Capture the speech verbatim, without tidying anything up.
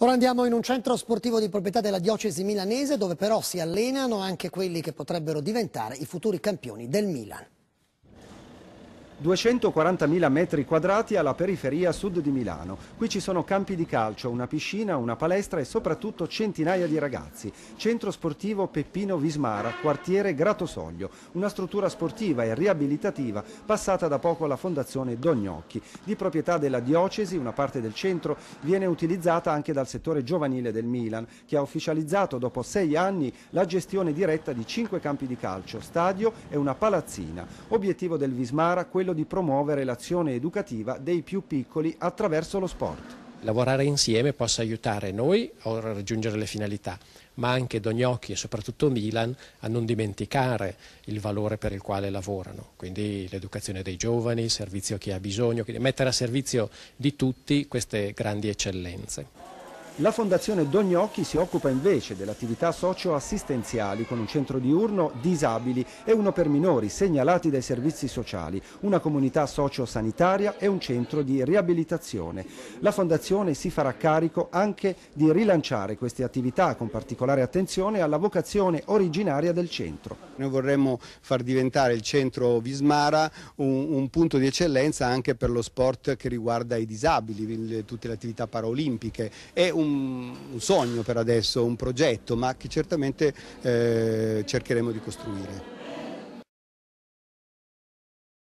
Ora andiamo in un centro sportivo di proprietà della diocesi milanese, dove però si allenano anche quelli che potrebbero diventare i futuri campioni del Milan. duecentoquarantamila metri quadrati alla periferia sud di Milano. Qui ci sono campi di calcio, una piscina, una palestra e soprattutto centinaia di ragazzi. Centro sportivo Peppino Vismara, quartiere Gratosoglio. Una struttura sportiva e riabilitativa passata da poco alla Fondazione Don Gnocchi. Di proprietà della diocesi, una parte del centro viene utilizzata anche dal settore giovanile del Milan, che ha ufficializzato dopo sei anni la gestione diretta di cinque campi di calcio, stadio e una palazzina. Obiettivo del Vismara, quello di promuovere l'azione educativa dei più piccoli attraverso lo sport. Lavorare insieme possa aiutare noi a raggiungere le finalità, ma anche Don Gnocchi e soprattutto Milan a non dimenticare il valore per il quale lavorano, quindi l'educazione dei giovani, il servizio a chi ha bisogno, quindi mettere a servizio di tutti queste grandi eccellenze. La Fondazione Don Gnocchi si occupa invece delle attività socio-assistenziali con un centro diurno disabili e uno per minori segnalati dai servizi sociali, una comunità socio-sanitaria e un centro di riabilitazione. La Fondazione si farà carico anche di rilanciare queste attività con particolare attenzione alla vocazione originaria del centro. Noi vorremmo far diventare il centro Vismara un, un punto di eccellenza anche per lo sport che riguarda i disabili, tutte le attività paraolimpiche. È un un sogno per adesso, un progetto, ma che certamente eh, cercheremo di costruire.